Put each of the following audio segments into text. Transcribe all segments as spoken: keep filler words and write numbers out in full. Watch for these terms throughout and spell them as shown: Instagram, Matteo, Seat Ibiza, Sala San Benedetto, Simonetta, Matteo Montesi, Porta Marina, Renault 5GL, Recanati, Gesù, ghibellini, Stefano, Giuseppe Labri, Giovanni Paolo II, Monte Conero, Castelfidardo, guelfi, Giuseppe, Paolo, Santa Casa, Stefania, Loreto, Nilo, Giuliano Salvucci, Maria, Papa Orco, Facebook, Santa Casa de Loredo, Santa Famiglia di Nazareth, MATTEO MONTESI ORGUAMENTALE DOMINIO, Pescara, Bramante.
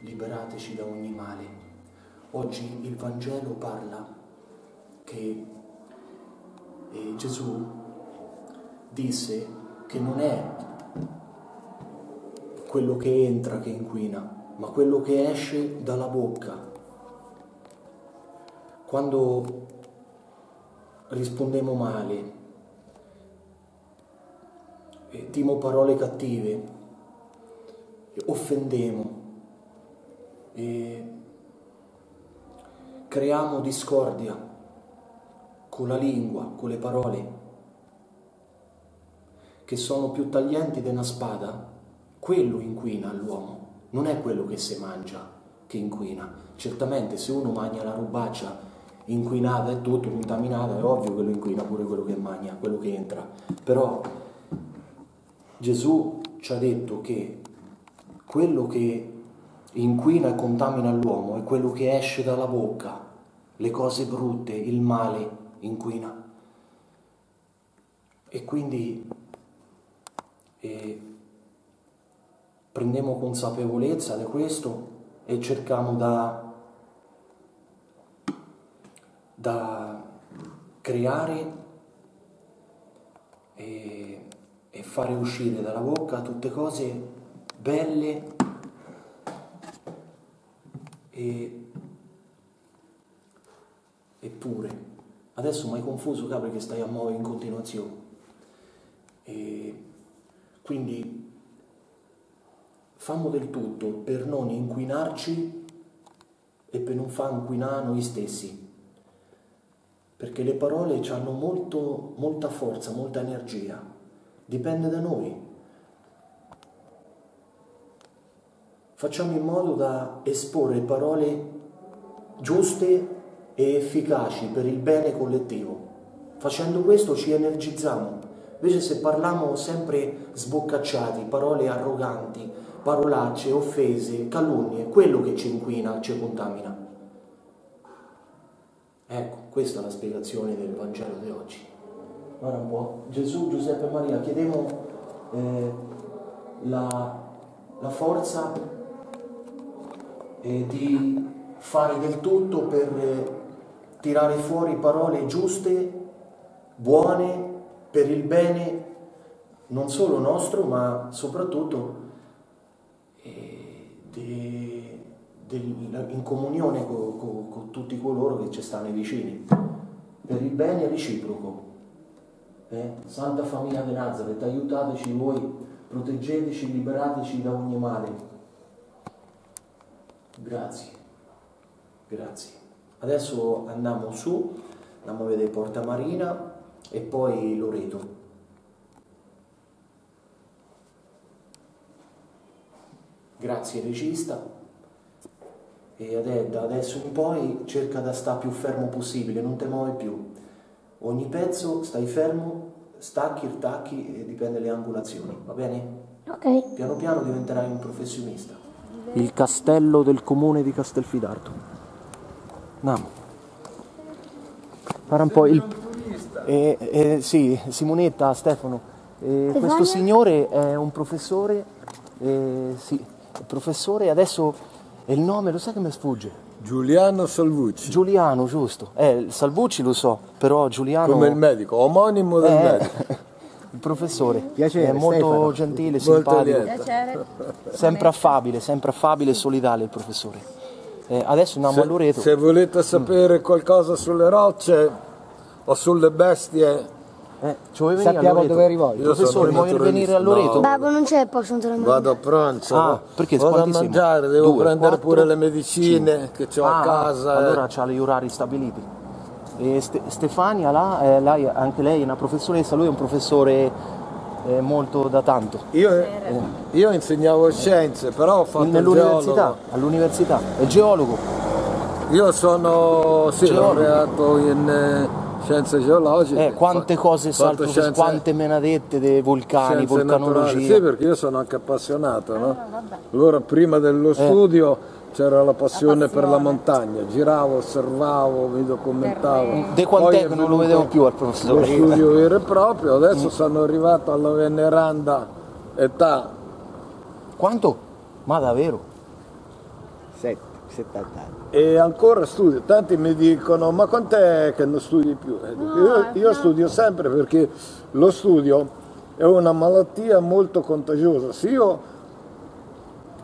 liberateci da ogni male. Oggi il Vangelo parla che eh, Gesù disse che non è quello che entra che inquina, ma quello che esce dalla bocca. Quando rispondemo male, dimo parole cattive, offendiamo, creiamo discordia con la lingua, con le parole, che sono più taglienti di una spada, quello inquina l'uomo, non è quello che si mangia che inquina. Certamente se uno mangia la robaccia inquinata e tutto, contaminata, è ovvio che lo inquina pure quello che mangia, quello che entra. Però Gesù ci ha detto che quello che inquina e contamina l'uomo è quello che esce dalla bocca, le cose brutte, il male inquina. E quindi eh, prendiamo consapevolezza di questo e cerchiamo da da creare e, e fare uscire dalla bocca tutte cose belle e, e pure. Adesso mi hai confuso, Gabriele, che stai a muovere in continuazione. E quindi fammo del tutto per non inquinarci e per non far inquinare noi stessi, perché le parole hanno molto, molta forza, molta energia, dipende da noi. Facciamo in modo da esporre parole giuste e efficaci per il bene collettivo. Facendo questo ci energizziamo. Invece se parliamo sempre sboccacciati, parole arroganti, parolacce, offese, calunnie, quello che ci inquina, ci contamina. Ecco, questa è la spiegazione del Vangelo di oggi. Guarda un po', Gesù, Giuseppe e Maria, chiediamo eh, la, la forza eh, di fare del tutto per eh, tirare fuori parole giuste, buone, per il bene non solo nostro, ma soprattutto eh, di... in comunione con, con, con tutti coloro che ci stanno vicini, per il bene reciproco. eh? Santa Famiglia di Nazareth, aiutateci voi, proteggeteci, liberateci da ogni male. Grazie, grazie. Adesso andiamo su, andiamo a vedere Porta Marina e poi Loreto. Grazie regista. E da adesso in poi cerca di stare più fermo possibile, non ti muovi più. Ogni pezzo stai fermo, stacchi, ritacchi e dipende dalle angolazioni, va bene? Ok. Piano piano diventerai un professionista. Il castello del comune di Castelfidardo. Andiamo. Guarda un po' il... Eh, eh, sì, Simonetta, Stefano. Eh, questo signore è un professore, eh, sì, professore adesso... E il nome lo sai che mi sfugge? Giuliano Salvucci. Giuliano, giusto. Eh, Salvucci lo so, però Giuliano... Come il medico, omonimo del eh, medico. Il professore. Piacere, è molto Stefano. Gentile, simpatico. Piacere. Sempre affabile, sempre affabile e solidale il professore. Eh, adesso andiamo se, a Loreto. Se volete sapere mm. qualcosa sulle rocce o sulle bestie... Eh, ci vuoi venire? Sappiamo dove rivolgere. Professore, vuoi venire a Loreto? No. Babbo, non c'è, posso andare a mangiare. Vado a pranzo, ah, perché vado a mangiare, devo due, prendere quattro, pure le medicine cinque. Che ho ah, a casa. Allora eh. c'ha gli orari stabiliti. E Ste Stefania, là, eh, là, anche lei è una professoressa, lui è un professore eh, molto da tanto. Io, eh, io insegnavo scienze, però ho fatto nell'università, all'università, è geologo. Io sono sì, laureato in... Eh, scienze geologiche. Eh, quante cose salto, scienze... quante menadette dei volcani, scienze vulcanologia. Naturali. Sì, perché io sono anche appassionato, no? Ah, allora prima dello studio eh. c'era la passione, la passione per la montagna, giravo, osservavo, mi documentavo. De quant'è che non lo vedevo più al professore? Lo studio vero e proprio, adesso mm. sono arrivato alla veneranda età. Quanto? Ma davvero? settanta anni. E ancora studio, tanti mi dicono ma quant'è che non studi più? No, io, io studio sempre, perché lo studio è una malattia molto contagiosa. Se io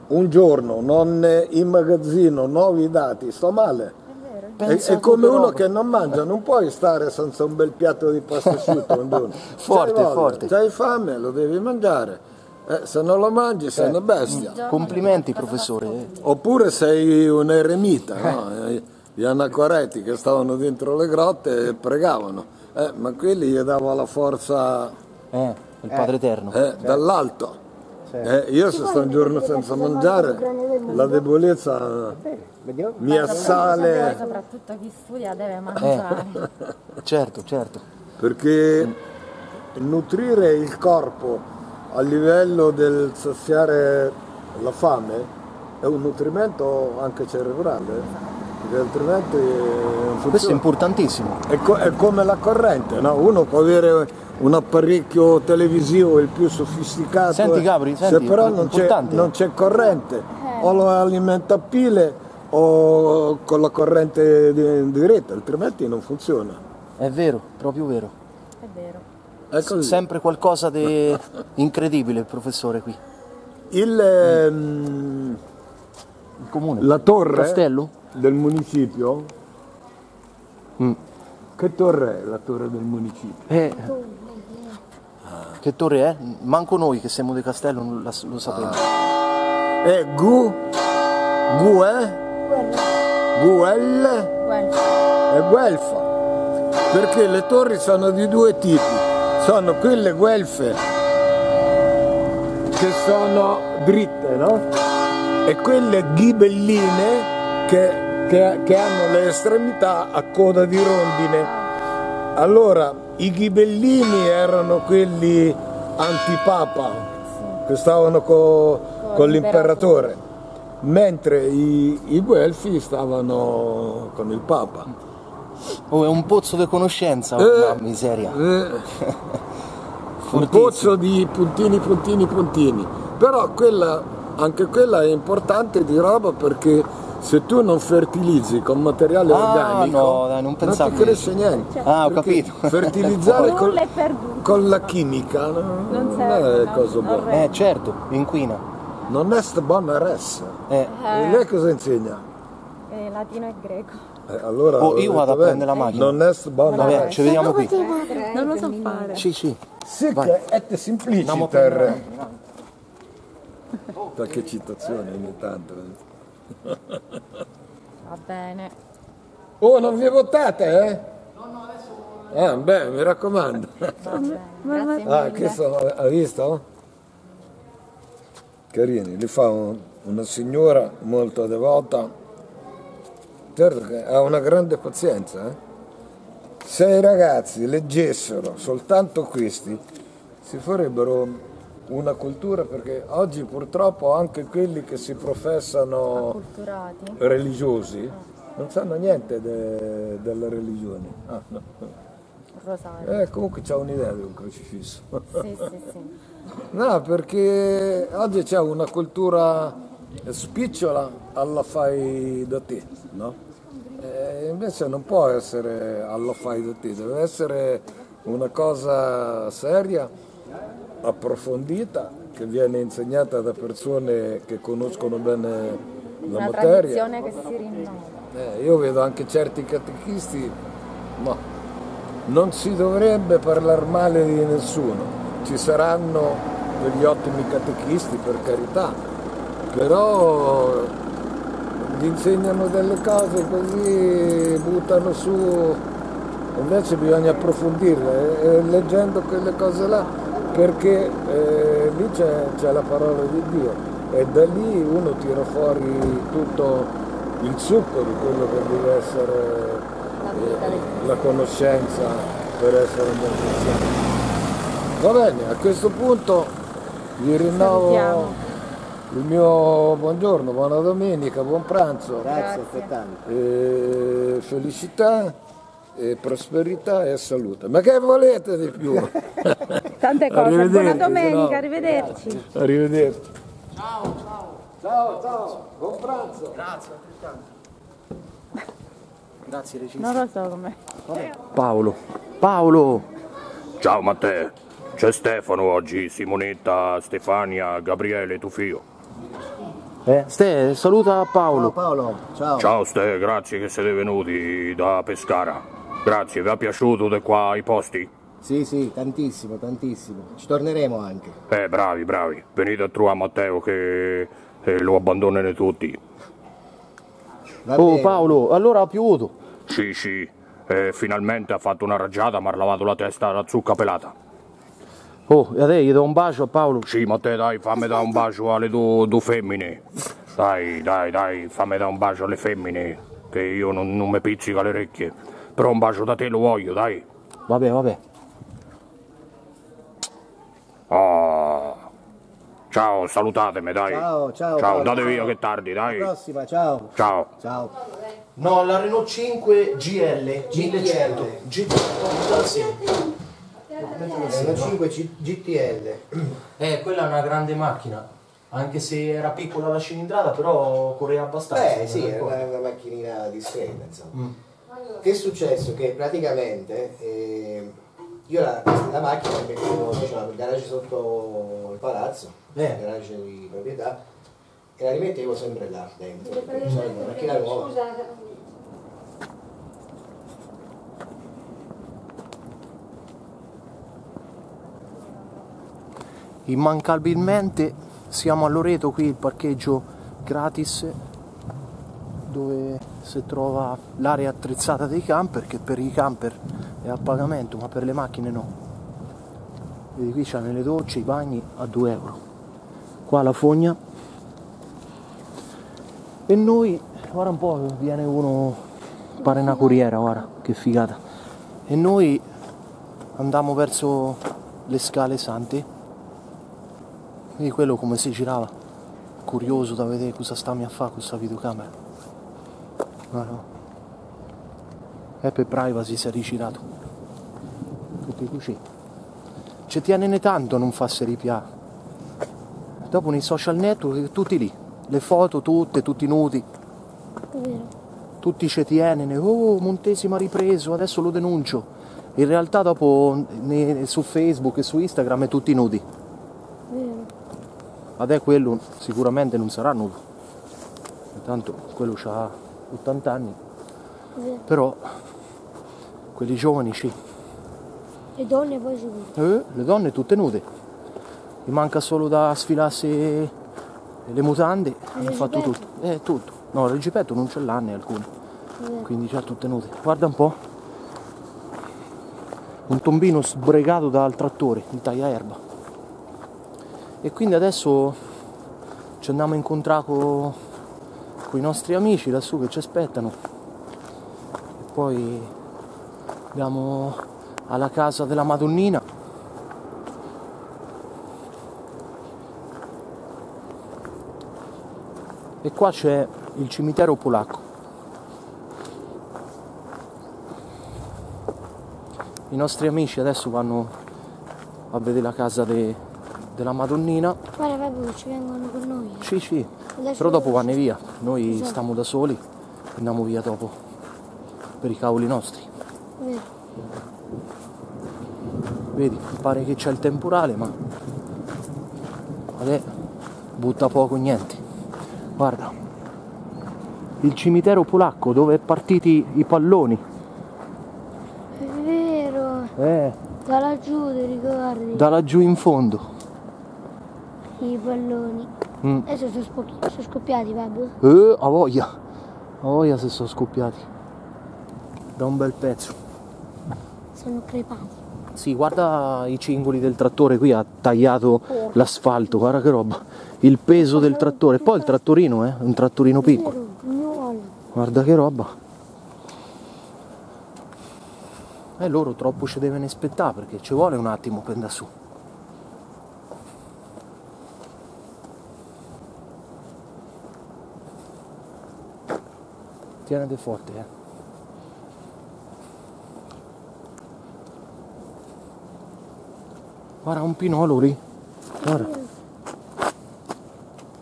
un giorno non immagazzino nuovi dati sto male. È, è come uno che non mangia, non puoi stare senza un bel piatto di pasta asciutto. Forte, forte. C'hai fame, lo devi mangiare. Eh, se non lo mangi sei eh, una bestia. Complimenti professore. Oppure sei un eremita, eh. no? Gli anacoreti che stavano dentro le grotte e pregavano, eh, ma quelli gli dava la forza eh, il Padre Eterno eh, certo. dall'alto. Certo. Eh, io se sto un giorno senza mangiare la debolezza mi assale. Soprattutto chi studia deve mangiare. Eh. Certo, certo. Perché nutrire il corpo a livello del saziare la fame è un nutrimento anche cerebrale, perché altrimenti funziona. Questo è importantissimo. È, co è come la corrente, no? Uno può avere un apparecchio televisivo il più sofisticato. Senti Gabri, senti, se però non c'è corrente, o lo alimenta a pile o con la corrente diretta, altrimenti non funziona. È vero, proprio vero. È vero. Ecco, sempre qualcosa di incredibile il professore qui. Il, mm. il comune, la torre Castello? del municipio. Mm. Che torre è la torre del municipio? Eh. Ah. Che torre è? Manco noi che siamo di Castello non la, lo sappiamo. Ah. È Gu Gu eh? Guel e Guelfa. Perché le torri sono di due tipi. Sono quelle guelfe che sono dritte, no? E quelle ghibelline che, che, che hanno le estremità a coda di rondine. Allora, i ghibellini erano quelli antipapa, che stavano co, con l'imperatore, mentre i, i guelfi stavano con il papa. Oh, è un pozzo di conoscenza, eh, una miseria. Eh, un pozzo di puntini, puntini, puntini. Però quella, anche quella è importante di roba, perché se tu non fertilizzi con materiale ah, organico no, dai, non, non ti cresce niente. Cioè, ah, ho capito. Fertilizzare col, con la chimica no, non, serve, non è cosa buona. Non eh, certo, inquina. Non est bona res. Eh. E lei cosa insegna? Eh, latino e greco. Eh, allora, oh, io vado a prendere la macchina. Non è buona. Ci vediamo qui. Non lo so fare. Sì, sì. Sic et simpliciter. Qualche citazione ogni tanto. Va bene. Oh, non vi votate, eh? No, no, adesso. Ah, beh, mi raccomando. Ah, che sono, hai visto? Carini, li fa un, una signora molto devota. Certo che ha una grande pazienza, eh? Se i ragazzi leggessero soltanto questi si farebbero una cultura, perché oggi purtroppo anche quelli che si professano religiosi non sanno niente de, della religione. Ah, no. Rosario. Eh, comunque c'è un'idea di un crocifisso. Sì, sì, sì. No, perché oggi c'è una cultura spicciola alla fai da te, no? E invece non può essere alla fai da te, deve essere una cosa seria, approfondita, che viene insegnata da persone che conoscono bene la una materia. Una tradizione che si rinnova. Eh, io vedo anche certi catechisti, ma non si dovrebbe parlare male di nessuno. Ci saranno degli ottimi catechisti, per carità, però gli insegnano delle cose così, buttano su, invece bisogna approfondirle, eh, leggendo quelle cose là, perché eh, lì c'è la parola di Dio e da lì uno tira fuori tutto il succo di quello che deve essere eh, la conoscenza per essere un buon cristiano. Va bene, a questo punto vi rinnovo il mio buongiorno, buona domenica, buon pranzo. Grazie, e felicità, e prosperità e salute. Ma che volete di più? Tante cose, buona domenica, no. Arrivederci. Arrivederci. Ciao, ciao. Ciao, ciao, buon pranzo. Grazie, altrettanto. Grazie, regista. Non lo so come. Paolo, Paolo. Ciao Matteo, c'è Stefano oggi, Simonetta, Stefania, Gabriele, tuo figlio. Eh, Ste, saluta Paolo. Ciao Paolo, ciao. Ciao Ste, grazie che siete venuti da Pescara. Grazie, vi è piaciuto da qua i posti? Sì, sì, tantissimo, tantissimo. Ci torneremo anche. Eh, bravi, bravi. Venite a trovare Matteo che eh, lo abbandonano tutti. Oh Paolo, allora ha piovuto? Sì, sì. Eh, finalmente ha fatto una raggiata, mi ha lavato la testa alla zucca pelata. Oh, e a te gli do un bacio a Paolo? Sì, Matteo, dai, fammi dare un bacio alle due, due femmine. Dai, dai, dai, fammi dare un bacio alle femmine, che io non, non mi pizzica le orecchie. Però un bacio da te lo voglio, dai. Vabbè, vabbè. Oh. Ciao, salutatemi, dai. Ciao, ciao. Ciao, date via che è tardi, dai. Alla prossima, ciao. Ciao. Ciao. No, la Renault cinque G L, millecento. G T L. La cinque G T L. Eh, quella è una grande macchina. Anche se era piccola la cilindrata, però correva abbastanza. Beh, sì, era una, una macchinina discreta, insomma. Mm. Che è successo? Che praticamente... Eh, Io la, la macchina la mettevo diciamo, nel garage sotto il palazzo, nel eh. garage di proprietà, e la rimettevo sempre là dentro. Perché sono una macchina nuova. Immancabilmente siamo a Loreto, qui il parcheggio gratis dove si trova l'area attrezzata dei camper, che per i camper è a pagamento ma per le macchine no. Vedi qui c'hanno le docce, i bagni a due euro, qua la fogna. E noi guarda un po', viene uno, pare una corriera, guarda che figata. E noi andiamo verso le scale sante. Vedi quello come si girava, curioso da vedere cosa sta a fare questa videocamera. Guarda, è per privacy, si è rigirato. Così ci tiene tanto non farsi ripiare. Dopo nei social network tutti lì, le foto tutte, tutti nudi, tutti ci tiene. Oh, Montesi mi ha ripreso, adesso lo denuncio. In realtà dopo ne, su Facebook e su Instagram è tutti nudi. Vabbè, quello sicuramente non sarà nudo, intanto quello c'ha ottanta anni, però quelli giovani sì. Le donne poi si eh, le donne tutte nude. Mi manca solo da sfilarsi le mutande, hanno fatto tutto. Eh, tutto. No, il gippetto non ce l'hanno alcune. Eh. Quindi già tutte nude. Guarda un po'. Un tombino sbregato dal trattore, in tagliaerba. E quindi adesso ci andiamo a incontrare con i nostri amici lassù che ci aspettano. E poi abbiamo... alla casa della Madonnina. E qua c'è il cimitero polacco. I nostri amici adesso vanno a vedere la casa de, della Madonnina. Guarda, vabbè, ci vengono con noi. Sì, sì, però dopo vanno via. Noi stiamo da soli, andiamo via dopo per i cavoli nostri. Vero. Vedi, pare che c'è il temporale, ma adesso butta poco niente. Guarda, il cimitero polacco dove è partiti i palloni. È vero. Eh. Da laggiù, ti ricordi? Da laggiù in fondo. I palloni. Mm. Adesso sono, sono scoppiati, babbo. Eh, a voglia. A voglia se sono scoppiati. Da un bel pezzo. Sono crepati. Sì, guarda i cingoli del trattore, qui ha tagliato l'asfalto, guarda che roba, il peso del trattore, poi il trattorino, eh, un trattorino piccolo, guarda che roba. E eh, loro troppo ci devono aspettare perché ci vuole un attimo per andare su. Tienete forte, eh. Guarda un pinolo lì, guarda.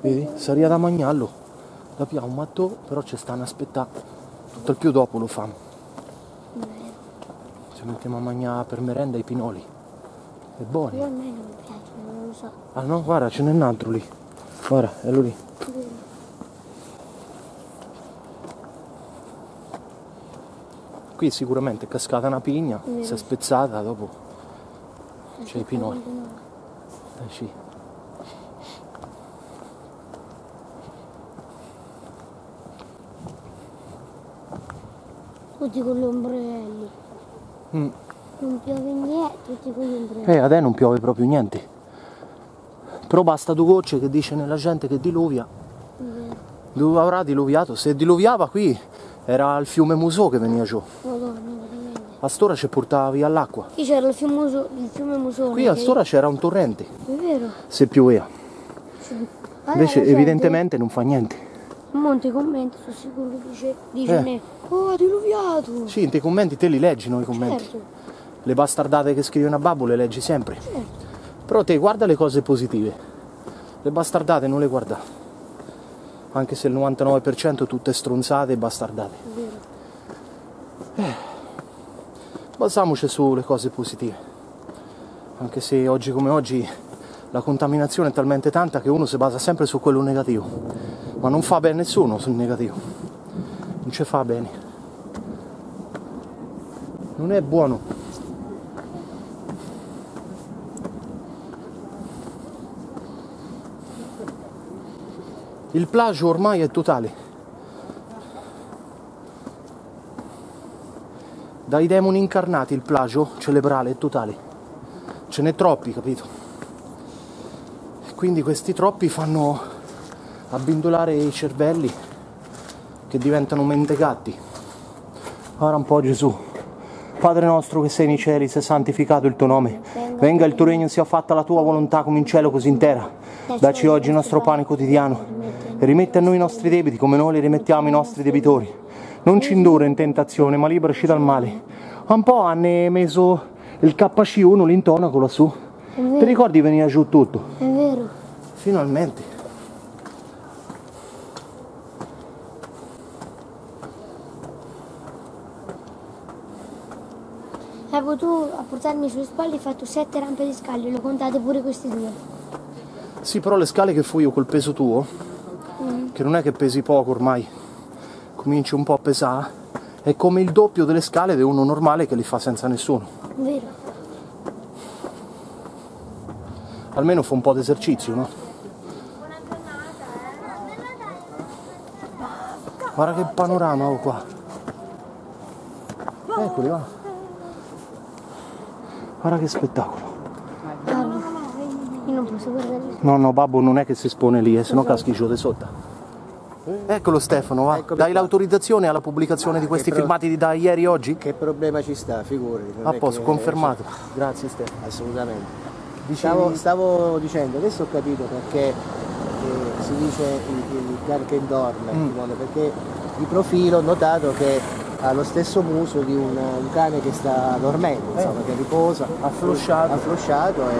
vedi? Saria da Magnallo, da Pia un matto, però ci stanno a aspettare tutto il più dopo lo fanno. Ci mettiamo a mangiare per merenda i pinoli. È buono. Io a me non mi piacciono, non lo so. Ah no, guarda, ce n'è un altro lì. Guarda, è lui lì. Qui sicuramente è cascata una pigna, mm. si è spezzata, dopo c'è i pinoli. Eh sì. Tutti con gli ombrelli. Mm. Non piove niente, tutti con gli ombrelli. Eh, adesso non piove proprio niente. Però basta due gocce che dice nella gente che diluvia. Mm. Dove avrà diluviato? Se diluviava qui era il fiume Musò che veniva giù. A stora ci portava via l'acqua. Qui c'era il fiume Musò. Il fiume Musò qui a stora c'era un torrente. È vero. Se pioveva. Sì. Allora, invece evidentemente gente... non fa niente. In molti commenti sono sicuro che dice, dice eh. ne, oh ha diluviato. Sì, nei commenti te li leggi, noi commenti. Certo. Le bastardate che scrive una babbo le leggi sempre. Certo. Però te guarda le cose positive. Le bastardate non le guardate. Anche se il novantanove per cento tutte stronzate e bastardate. Eh, Basamoci sulle cose positive. Anche se oggi come oggi la contaminazione è talmente tanta che uno si basa sempre su quello negativo. Ma non fa bene nessuno sul negativo. Non ci fa bene. Non è buono. Il plagio ormai è totale. Dai demoni incarnati il plagio cerebrale è totale. Ce n'è troppi, capito? E quindi questi troppi fanno abbindolare i cervelli che diventano mentecatti. Ora un po' Gesù. Padre nostro che sei nei cieli, sia santificato il tuo nome. Venga il tuo regno, sia fatta la tua volontà come in cielo così in terra. Dacci oggi il nostro pane quotidiano. E rimetti a noi i nostri debiti come noi li rimettiamo i nostri debitori. Non ci indurre in tentazione, ma liberaci dal male. Un po' hanno messo il K C uno l'intonaco lassù. Ti ricordi veniva giù tutto? È vero. Finalmente. Avevo tu a portarmi sulle spalle, hai fatto sette rampe di scale, lo contate pure questi due. Sì, però le scale che fui io col peso tuo... che non è che pesi poco ormai, cominci un po' a pesare, è come il doppio delle scale di uno normale che li fa senza nessuno. Vero. Almeno fa un po' di esercizio, no? Buona giornata, eh? Guarda che panorama ho qua. Eccoli, va. Guarda che spettacolo. Io non posso guardare. No, no, babbo non è che si espone lì, eh, sennò caschi giù di sotto. Eccolo Stefano, va. Dai l'autorizzazione alla pubblicazione ah, di questi filmati da ieri oggi? Che problema ci sta, figurati. A posto, confermato. Cioè, grazie Stefano. Assolutamente. Dicevi... Stavo, stavo dicendo, adesso ho capito perché eh, si dice il, il gar che dorme, mm. perché di profilo ho notato che ha lo stesso muso di un, un cane che sta dormendo, eh. insomma, che riposa, afflosciato. afflosciato e...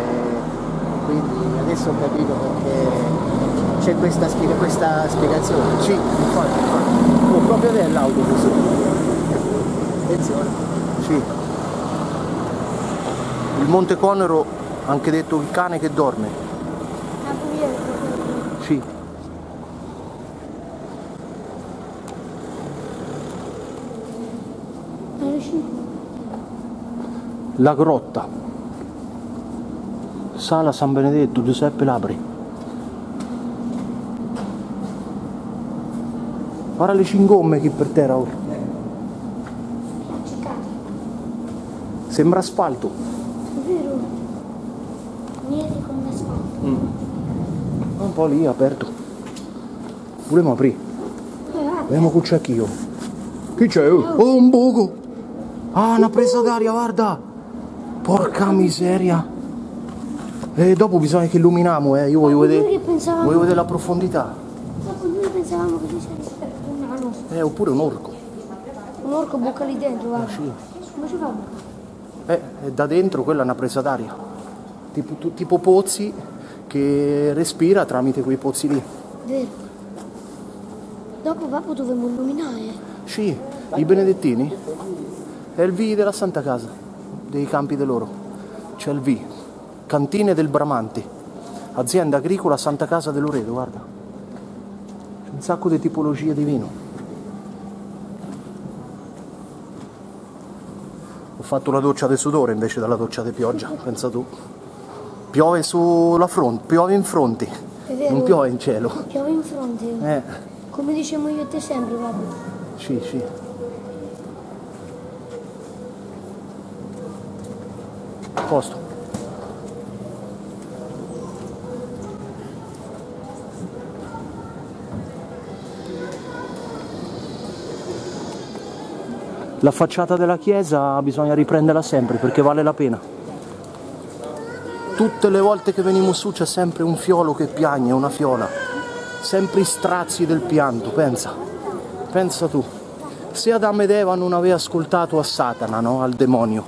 Quindi adesso ho capito perché c'è questa, spiega, questa spiegazione. Sì, infatti, infatti. Oh, proprio nell'autobus. Attenzione. Sì. Il Monte Conero, anche detto il cane che dorme. Sì. La grotta. Sala San Benedetto, Giuseppe Labri. Guarda le cingomme qui per terra ora. Sembra asfalto. È vero. Niente come asfalto. Mm. Un po' lì aperto. Volevamo aprire. Vediamo che c'è chi io. Chi c'è? Oh, un buco. Ah, una presa d'aria, guarda. Porca miseria. E dopo bisogna che illuminiamo, eh, io voglio vedere, pensavamo... voglio vedere la profondità. Dopo noi pensavamo che c'era un nano. Eh, oppure un orco. Un orco buca lì dentro, guarda. Ah, sì. Come ci fa? Eh, da dentro quella è una presa d'aria. Tipo, tipo pozzi che respira tramite quei pozzi lì. Vero. Dopo papà dovremmo nominare. Sì, i benedettini. È il V della Santa Casa, dei Campi de Loro. C'è il V. Cantine del Bramante. Azienda agricola Santa Casa de Loredo, guarda. C'è un sacco di tipologie di vino. Ho fatto la doccia di sudore invece della doccia di pioggia, pensa tu. Piove sulla fronte, piove in fronte, non piove in cielo. Piove in fronte, eh. Come diciamo io e te sempre, papà. Sì, sì. A posto. La facciata della chiesa bisogna riprenderla sempre perché vale la pena. Tutte le volte che veniamo su c'è sempre un fiolo che piagne, una fiola. Sempre i strazi del pianto, pensa. Pensa tu. Se Adamo ed Eva non aveva ascoltato a Satana, no? Al demonio,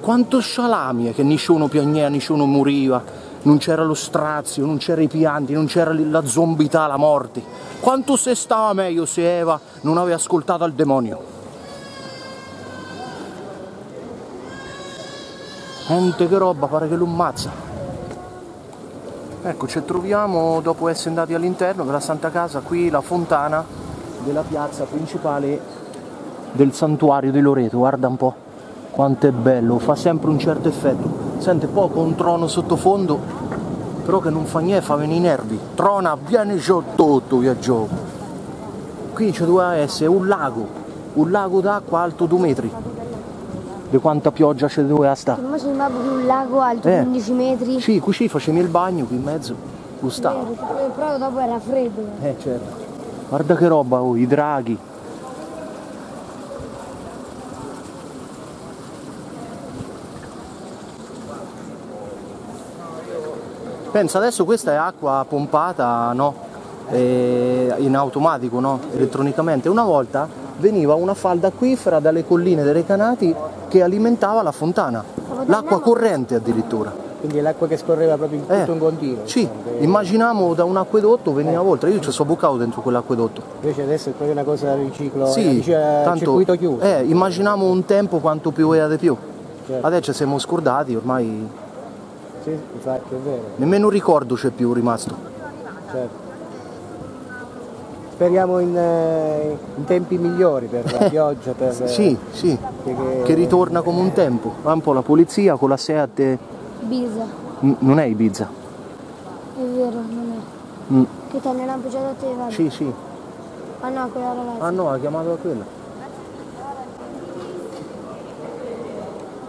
quanto scialamie che nessuno piagneva, nessuno moriva, non c'era lo strazio, non c'era i pianti, non c'era la zombità, la morte. Quanto se stava meglio se Eva non aveva ascoltato al demonio. Gente, che roba, pare che lo ammazza. Ecco, ci troviamo dopo essere andati all'interno della Santa Casa, qui la fontana della piazza principale del santuario di Loreto. Guarda un po' quanto è bello, fa sempre un certo effetto. Sente poco un trono sottofondo, però che non fa niente, fa venire i nervi. Trona, vieni giù tutto, viaggio. Qui ci doveva essere un lago, un lago d'acqua alto due metri. Di quanta pioggia c'è dove sta? Ma sembra proprio un lago alto, eh. quindici metri. Sì, qui ci facevi il bagno qui in mezzo, gustavo. Vero, però dopo era freddo. Eh certo. Guarda che roba, oh, i draghi. Pensa, adesso questa è acqua pompata, no? Eh, in automatico, no? Elettronicamente. Una volta veniva una falda acquifera dalle colline dei Recanati che alimentava la fontana, l'acqua corrente addirittura. Quindi l'acqua che scorreva proprio in tutto eh, un continuo. Sì, che... immaginiamo da un acquedotto veniva eh. oltre, io ci sono bucato dentro quell'acquedotto. Invece adesso è proprio una cosa del ciclo, sì, cioè, tanto, circuito chiuso. Eh, immaginiamo un tempo quanto pioveva di più, certo. Adesso ci siamo scordati ormai. Sì, infatti è vero. Nemmeno un ricordo c'è più rimasto. Certo. Speriamo in, eh, in tempi migliori per la pioggia, per, eh, sì, sì. Perché... che ritorna come un tempo. Va un po' la polizia con la Seat Ibiza. N non è Ibiza. È vero, non è. Mm. Che toglie la bugia da te, vale. Sì, sì. Ah no, quella ragazza. Ah no, ha chiamato a quella.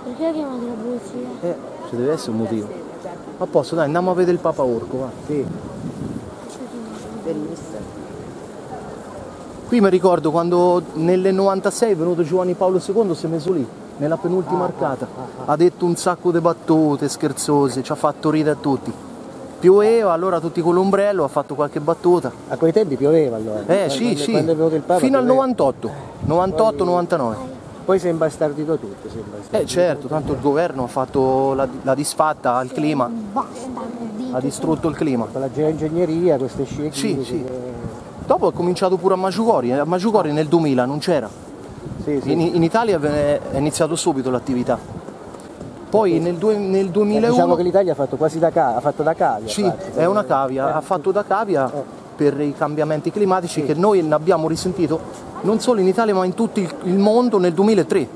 Perché ha chiamato la polizia? Eh, ci deve essere un motivo. A posto, dai, andiamo a vedere il Papa Orco, va. Sì. Bellissimo. Qui mi ricordo quando nel novantasei è venuto Giovanni Paolo secondo, si è messo lì, nella penultima arcata. Ha detto un sacco di battute scherzose, ci ha fatto ridere a tutti. Pioveva, allora tutti con l'ombrello, ha fatto qualche battuta. A quei tempi pioveva allora? Eh quando, sì, quando, sì, quando è venuto il Papa, fino pioveva. Al novantotto, novantotto novantanove. Poi si è imbastardito tutto. Si è imbastardito. Eh certo, tanto il governo ha fatto la, la disfatta al clima, ha distrutto il clima. Con la geoingegneria, queste scie cliniche. Sì, sì. Che... Dopo è cominciato pure a Maggiugorie, a Maggiugorie nel duemila non c'era, sì, sì. In, in Italia è iniziato subito l'attività, poi nel, due, nel duemilauno... Eh, diciamo che l'Italia ha fatto quasi da, ca ha fatto da cavia. Sì, fatto. È una cavia, eh, ha fatto da cavia eh. per i cambiamenti climatici, sì. Che noi ne abbiamo risentito non solo in Italia ma in tutto il, il mondo nel duemilatré.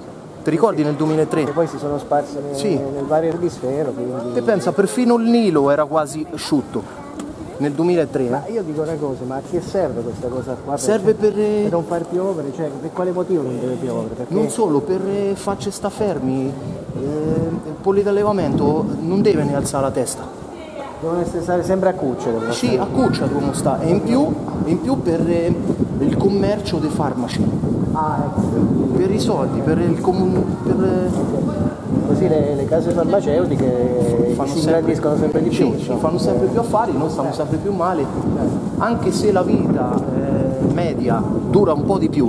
Ti ricordi nel duemilatré? E poi si sono sparsi nel, sì. nel vario emisfero. Quindi... Te pensa, perfino il Nilo era quasi asciutto. Nel duemilatré. Ma io dico una cosa, ma a che serve questa cosa qua? Per serve per... per non far piovere, cioè per quale motivo non deve piovere? Perché... Non solo, per farci sta fermi, eh, il poliallevamento non deve ne alzare la testa. Devono stare sempre a cuccia. Sì, a cuccia devono stare, e in più, in più per il commercio dei farmaci. Ah, ecco. Per i soldi, per il comune... Per... Così le, le case farmaceutiche fanno si ingrandiscono sempre, sempre di più. Sì, cioè. Fanno sempre più affari, noi stiamo eh. sempre più male. Anche se la vita eh, media dura un po' di più,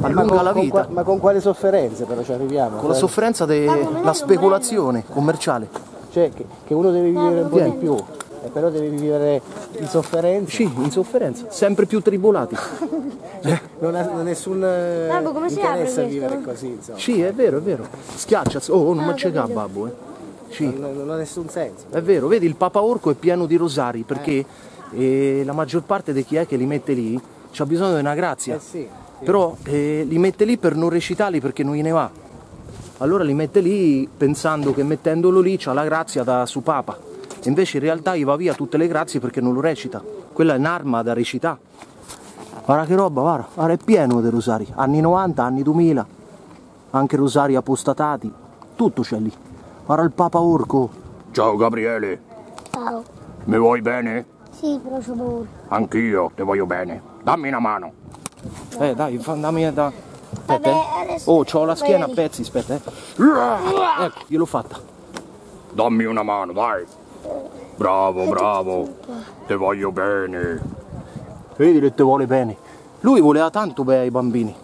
allunga con, la vita. Con, ma con quale sofferenza però ci arriviamo? Con quale... la sofferenza della speculazione commerciale. Cioè che, che uno deve vivere un po' di più. però devi vivere in sofferenza. Sì, in sofferenza, sempre più tribolati. Non ha nessun Babbo, come interesse a vivere così, insomma. Sì, è vero, è vero. Schiaccia, oh, oh non ah, mangia c'è Babbo, eh. Sì. Non, non ha nessun senso. È vero, vedi, il Papa Orco è pieno di rosari, perché eh. Eh, la maggior parte di chi è che li mette lì c'ha bisogno di una grazia. Eh sì. Sì. Però eh, li mette lì per non recitarli, perché non gliene va. Allora li mette lì pensando che mettendolo lì c'ha la grazia da su Papa. E invece in realtà gli va via tutte le grazie perché non lo recita. Quella è un'arma da recitare. Guarda che roba, guarda, guarda, è pieno dei rosari. anni novanta, anni duemila, anche rosari apostatati, tutto c'è lì. Guarda il Papa Orco. Ciao Gabriele. Ciao. Mi vuoi bene? Sì, però c'ho paura. Anch'io ti voglio bene. Dammi una mano. Eh dai, dammi da... Aspetta, eh. Oh, c'ho la schiena a pezzi, aspetta, eh. Ecco, gliel'ho fatta. Dammi una mano, dai. Bravo, bravo. Ti voglio bene. Vedi che ti vuole bene. Lui voleva tanto bene ai bambini.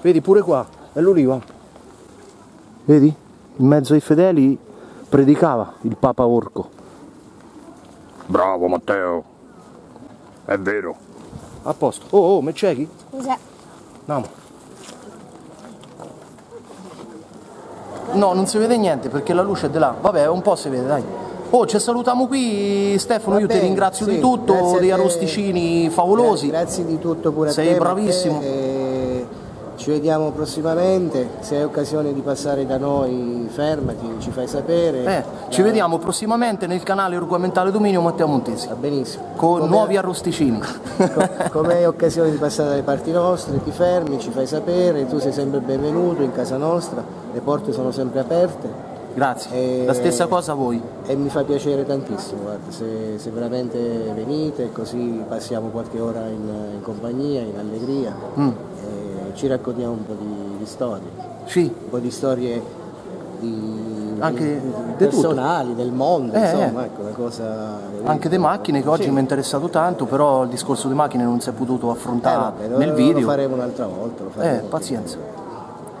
Vedi pure qua, è l'oliva. Vedi? In mezzo ai fedeli predicava il Papa Orco. Bravo Matteo. È vero. A posto. Oh, oh, mi ciechi? Scusa. No. No, non si vede niente perché la luce è di là. Vabbè, un po' si vede, dai. Oh, ci salutiamo qui, Stefano. Vabbè, io ti ringrazio, sì, di tutto, dei arrosticini favolosi. Grazie di tutto pure a te. Sei bravissimo. E ci vediamo prossimamente. Se hai occasione di passare da noi, fermati, ci fai sapere. Eh, da... Ci vediamo prossimamente nel canale Orgomentale Dominio Matteo Montesi. Va benissimo. Con come... nuovi arrosticini. Come hai occasione di passare dalle parti nostre, ti fermi, ci fai sapere. Tu sei sempre benvenuto in casa nostra, le porte sono sempre aperte. Grazie, e... la stessa cosa a voi. E mi fa piacere tantissimo, guarda, se, se veramente venite, così passiamo qualche ora in, in compagnia, in allegria, mm. e ci raccontiamo un po' di, di storie. Sì. Un po' di storie di, anche di, personali, tutto. Del mondo, eh, insomma, eh. Ecco, una cosa... Anche di macchine, che oggi sì. mi è interessato tanto, però il discorso di macchine non si è potuto affrontare eh, vabbè, nel lo, video. Lo faremo un'altra volta. Lo faremo eh, pazienza.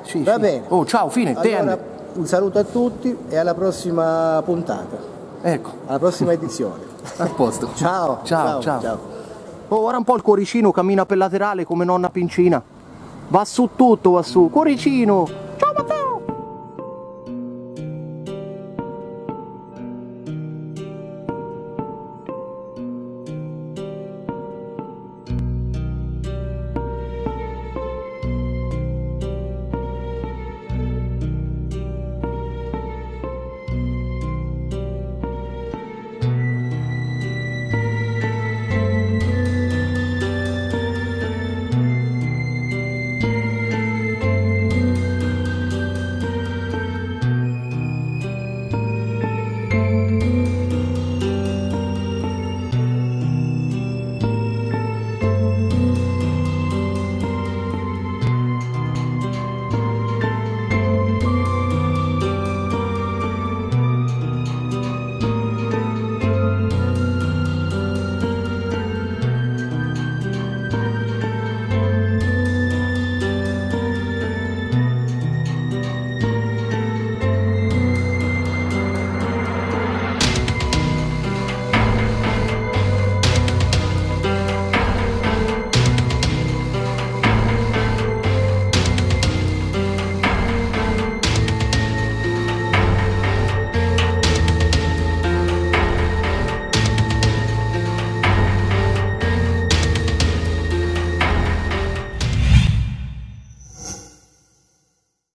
Sì, Va sì. bene. Oh, ciao, fine, allora, te un saluto a tutti e alla prossima puntata. Ecco. Alla prossima edizione. A posto. Ciao. Ciao, ciao. ciao. ciao. Oh, guarda un po' il cuoricino, cammina per laterale come nonna Pincina. Va su tutto, va su. Cuoricino.